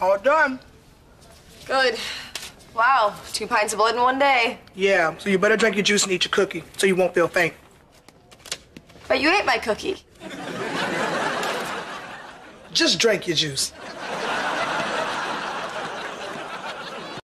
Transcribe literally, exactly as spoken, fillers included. All done. Good. Wow, two pints of blood in one day. Yeah, so you better drink your juice and eat your cookie so you won't feel faint. But you ate my cookie. Just drink your juice.